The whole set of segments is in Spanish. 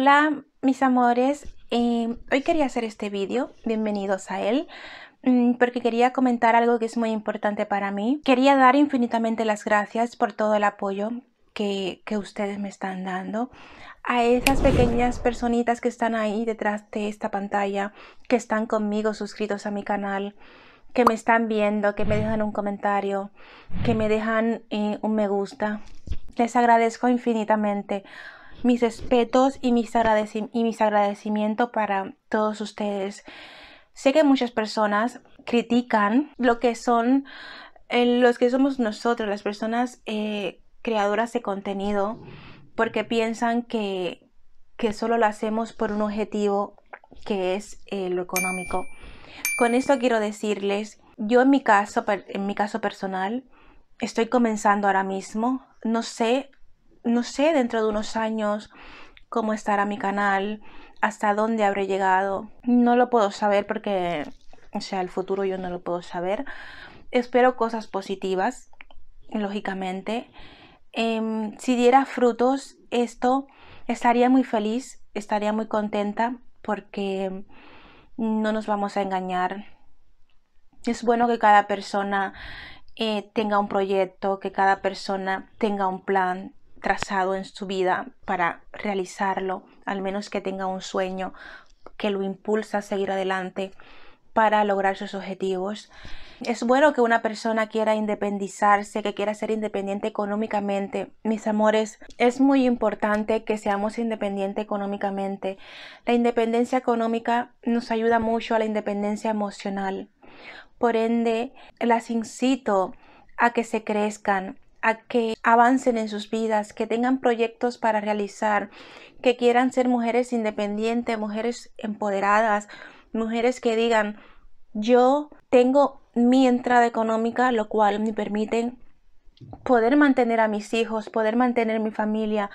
Hola mis amores, hoy quería hacer este vídeo, bienvenidos a él, porque quería comentar algo que es muy importante para mí. Quería dar infinitamente las gracias por todo el apoyo que ustedes me están dando, a esas pequeñas personitas que están ahí detrás de esta pantalla, que están conmigo suscritos a mi canal, que me están viendo, que me dejan un comentario, que me dejan un me gusta. Les agradezco infinitamente. Mis respetos y mis agradecimientos para todos ustedes. Sé que muchas personas critican lo que son los que somos nosotros, las personas creadoras de contenido, porque piensan que solo lo hacemos por un objetivo que es lo económico. Con esto quiero decirles, yo en mi caso personal, estoy comenzando ahora mismo. No sé dentro de unos años cómo estará mi canal, hasta dónde habré llegado. No lo puedo saber porque, o sea, el futuro yo no lo puedo saber. Espero cosas positivas, lógicamente. Si diera frutos esto, estaría muy feliz, estaría muy contenta, porque no nos vamos a engañar. Es bueno que cada persona tenga un proyecto, que cada persona tenga un plan trazado en su vida para realizarlo, al menos que tenga un sueño que lo impulsa a seguir adelante para lograr sus objetivos. Es bueno que una persona quiera independizarse, que quiera ser independiente económicamente. Mis amores, es muy importante que seamos independientes económicamente. La independencia económica nos ayuda mucho a la independencia emocional. Por ende, las incito a que se crezcan, a que avancen en sus vidas, que tengan proyectos para realizar, que quieran ser mujeres independientes, mujeres empoderadas, mujeres que digan, yo tengo mi entrada económica, lo cual me permite poder mantener a mis hijos, poder mantener mi familia,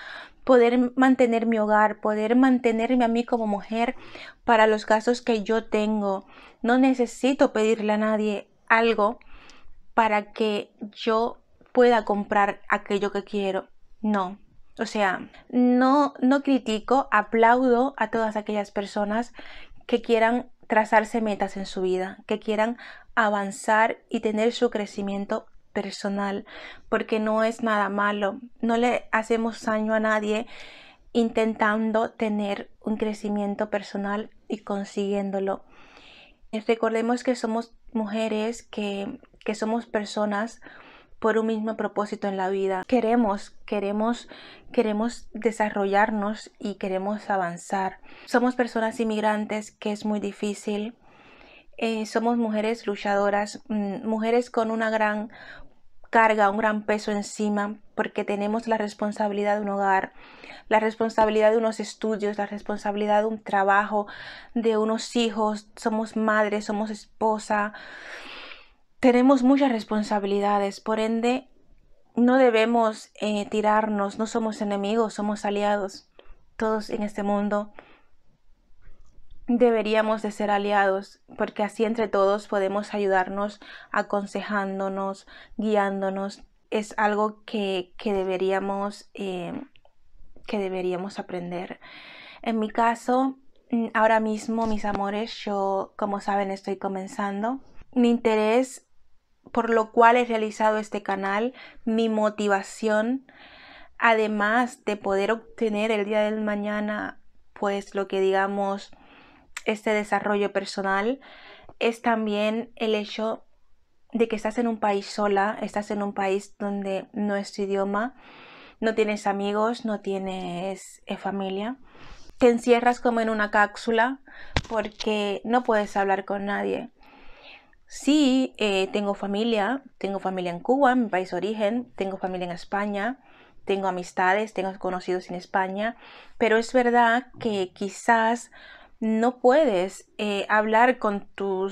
poder mantener mi hogar, poder mantenerme a mí como mujer para los gastos que yo tengo. No necesito pedirle a nadie algo para que yo pueda comprar aquello que quiero. No, o sea, no critico, aplaudo a todas aquellas personas que quieran trazarse metas en su vida, que quieran avanzar y tener su crecimiento personal, porque no es nada malo. No le hacemos daño a nadie intentando tener un crecimiento personal y consiguiéndolo. Recordemos que somos mujeres, que somos personas por un mismo propósito en la vida. Queremos desarrollarnos y queremos avanzar. Somos personas inmigrantes, que es muy difícil. Somos mujeres luchadoras, mujeres con una gran carga, un gran peso encima, porque tenemos la responsabilidad de un hogar, la responsabilidad de unos estudios, la responsabilidad de un trabajo, de unos hijos. Somos madres, somos esposa. Tenemos muchas responsabilidades, por ende no debemos tirarnos, no somos enemigos, somos aliados. Todos en este mundo deberíamos de ser aliados, porque así entre todos podemos ayudarnos, aconsejándonos, guiándonos. Es algo que deberíamos aprender. En mi caso, ahora mismo, mis amores, yo, como saben, estoy comenzando. Mi interés por lo cual he realizado este canal, mi motivación, además de poder obtener el día del mañana, pues lo que digamos, este desarrollo personal, es también el hecho de que estás en un país sola, estás en un país donde no es tu idioma, no tienes amigos, no tienes familia. Te encierras como en una cápsula porque no puedes hablar con nadie. Sí, tengo familia en Cuba, en mi país de origen, tengo familia en España, tengo amistades, tengo conocidos en España, pero es verdad que quizás no puedes hablar con tu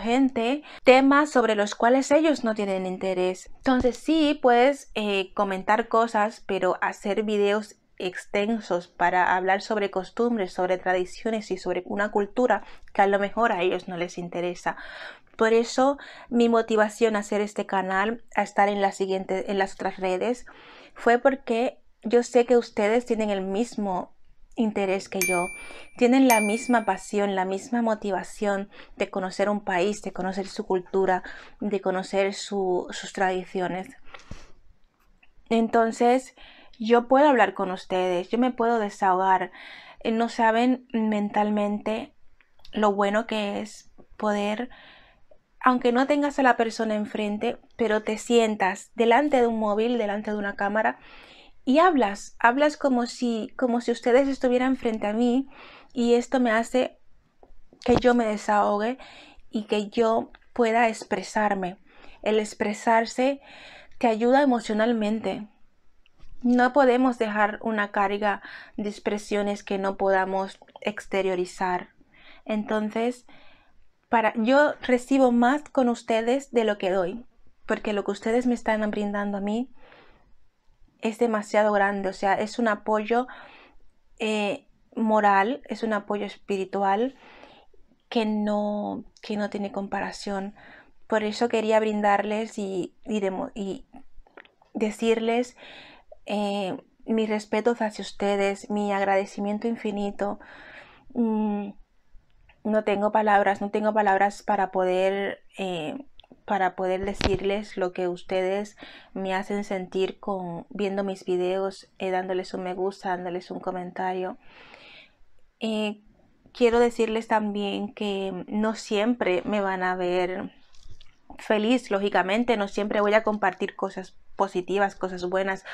gente temas sobre los cuales ellos no tienen interés. Entonces sí, puedes comentar cosas, pero hacer videos extensos para hablar sobre costumbres, sobre tradiciones y sobre una cultura que a lo mejor a ellos no les interesa. Por eso mi motivación a hacer este canal, a estar en las otras redes, fue porque yo sé que ustedes tienen el mismo interés que yo, tienen la misma pasión, la misma motivación de conocer un país, de conocer su cultura, de conocer sus tradiciones. Entonces, yo puedo hablar con ustedes, yo me puedo desahogar. No saben mentalmente lo bueno que es poder, aunque no tengas a la persona enfrente, pero te sientas delante de un móvil, delante de una cámara y hablas como si ustedes estuvieran frente a mí, y esto me hace que yo me desahogue y que yo pueda expresarme. El expresarse te ayuda emocionalmente. No podemos dejar una carga de expresiones que no podamos exteriorizar. Entonces, yo recibo más con ustedes de lo que doy, porque lo que ustedes me están brindando a mí es demasiado grande. O sea, es un apoyo moral, es un apoyo espiritual que no tiene comparación. Por eso quería brindarles y decirles mis respetos hacia ustedes, mi agradecimiento infinito. No tengo palabras para poder decirles lo que ustedes me hacen sentir viendo mis videos, dándoles un me gusta, dándoles un comentario. Quiero decirles también que no siempre me van a ver feliz, lógicamente, no siempre voy a compartir cosas positivas, cosas buenas,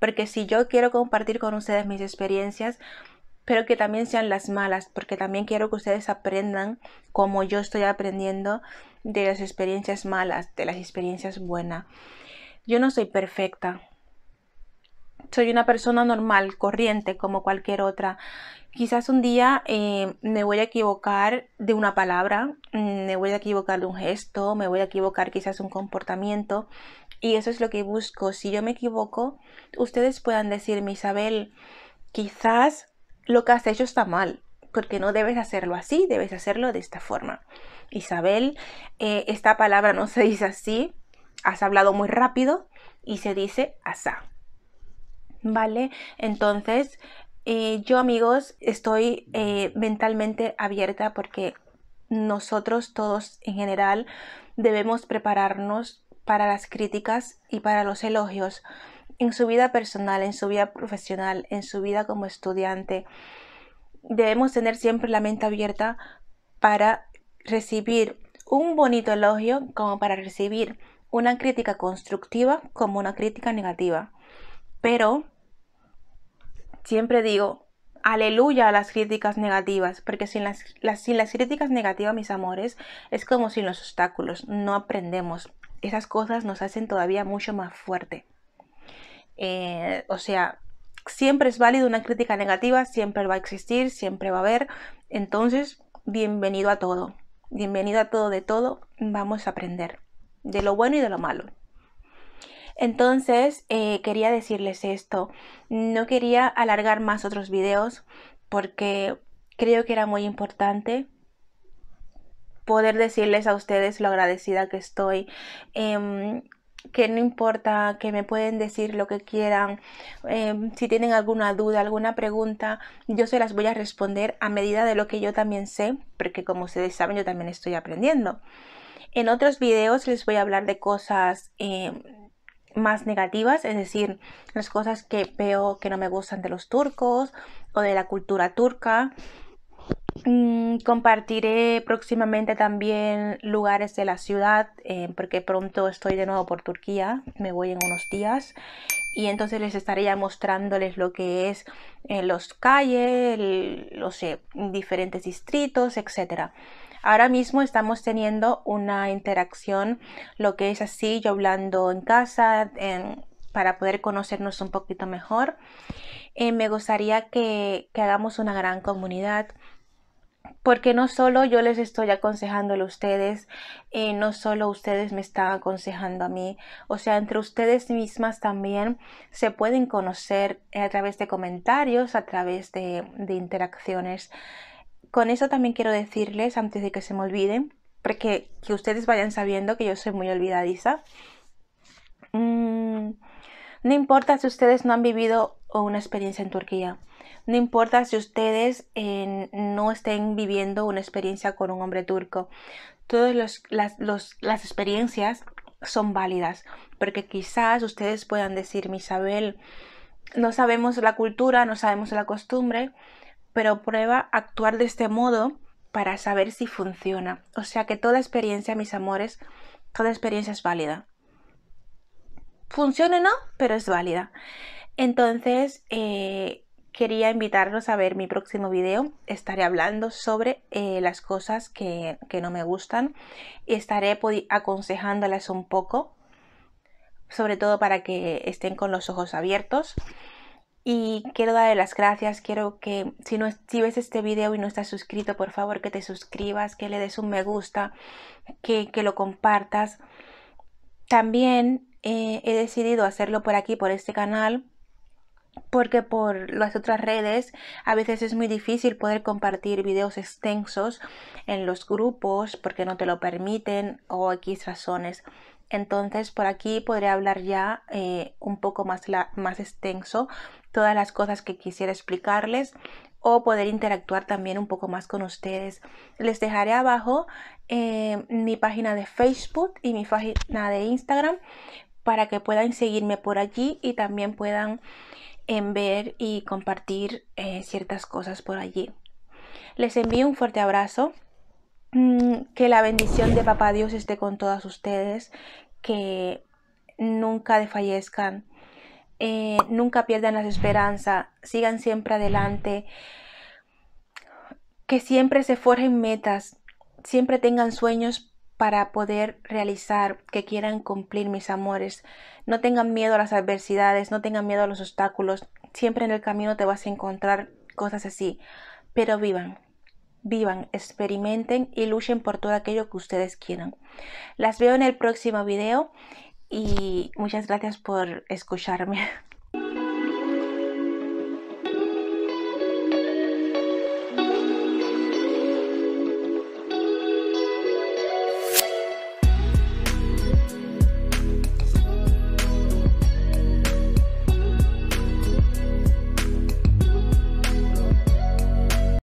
porque si yo quiero compartir con ustedes mis experiencias, pero que también sean las malas, porque también quiero que ustedes aprendan como yo estoy aprendiendo de las experiencias malas, de las experiencias buenas. Yo no soy perfecta, soy una persona normal, corriente, como cualquier otra. Quizás un día me voy a equivocar de una palabra, me voy a equivocar de un gesto, me voy a equivocar quizás un comportamiento, y eso es lo que busco. Si yo me equivoco, ustedes puedan decirme: Isabel, quizás lo que has hecho está mal, porque no debes hacerlo así, debes hacerlo de esta forma. Isabel, esta palabra no se dice así, has hablado muy rápido y se dice asá. ¿Vale? Entonces, yo, amigos, estoy mentalmente abierta, porque nosotros todos en general debemos prepararnos para las críticas y para los elogios. En su vida personal, en su vida profesional, en su vida como estudiante, debemos tener siempre la mente abierta para recibir un bonito elogio como para recibir una crítica constructiva como una crítica negativa. Pero siempre digo aleluya a las críticas negativas, porque sin las críticas negativas, mis amores, es como sin los obstáculos, no aprendemos. Esas cosas nos hacen todavía mucho más fuerte. O sea, siempre es válido una crítica negativa, siempre va a existir, siempre va a haber. Entonces, bienvenido a todo. Bienvenido a todo, de todo vamos a aprender, de lo bueno y de lo malo. Entonces, quería decirles esto. No quería alargar más otros videos, porque creo que era muy importante poder decirles a ustedes lo agradecida que estoy. Que no importa, que me pueden decir lo que quieran, si tienen alguna duda, alguna pregunta, yo se las voy a responder a medida de lo que yo también sé, porque como ustedes saben, yo también estoy aprendiendo. En otros videos les voy a hablar de cosas más negativas, es decir, las cosas que veo que no me gustan de los turcos o de la cultura turca. Compartiré próximamente también lugares de la ciudad, porque pronto estoy de nuevo por Turquía, me voy en unos días, y entonces les estaré ya mostrándoles lo que es los calles, diferentes distritos, etcétera. Ahora mismo estamos teniendo una interacción, lo que es así, yo hablando en casa, para poder conocernos un poquito mejor. Me gustaría que hagamos una gran comunidad, porque no solo yo les estoy aconsejándole a ustedes, no solo ustedes me están aconsejando a mí. O sea, entre ustedes mismas también se pueden conocer a través de comentarios, a través de interacciones. Con eso también quiero decirles, antes de que se me olviden, porque que ustedes vayan sabiendo que yo soy muy olvidadiza. No importa si ustedes no han vivido una experiencia en Turquía. No importa si ustedes no estén viviendo una experiencia con un hombre turco. Todas las experiencias son válidas, porque quizás ustedes puedan decir: Isabel, no sabemos la cultura, no sabemos la costumbre, pero prueba a actuar de este modo para saber si funciona. O sea que toda experiencia, mis amores, toda experiencia es válida. Funcione o no, pero es válida. Entonces, quería invitarlos a ver mi próximo video. Estaré hablando sobre las cosas que no me gustan. Estaré aconsejándolas un poco, sobre todo para que estén con los ojos abiertos. Y quiero darle las gracias, quiero que si ves este video y no estás suscrito, por favor que te suscribas, que le des un me gusta, que lo compartas. También he decidido hacerlo por aquí, por este canal, porque por las otras redes a veces es muy difícil poder compartir videos extensos en los grupos porque no te lo permiten o X razones. Entonces por aquí podré hablar ya un poco más extenso todas las cosas que quisiera explicarles o poder interactuar también un poco más con ustedes. Les dejaré abajo mi página de Facebook y mi página de Instagram para que puedan seguirme por allí y también puedan ver y compartir ciertas cosas por allí. Les envío un fuerte abrazo. Que la bendición de Papá Dios esté con todas ustedes, que nunca desfallezcan, nunca pierdan la esperanza, sigan siempre adelante, que siempre se forjen metas, siempre tengan sueños para poder realizar, que quieran cumplir, mis amores. No tengan miedo a las adversidades, no tengan miedo a los obstáculos, siempre en el camino te vas a encontrar cosas así, pero vivan. Vivan, experimenten y luchen por todo aquello que ustedes quieran. Las veo en el próximo video y muchas gracias por escucharme.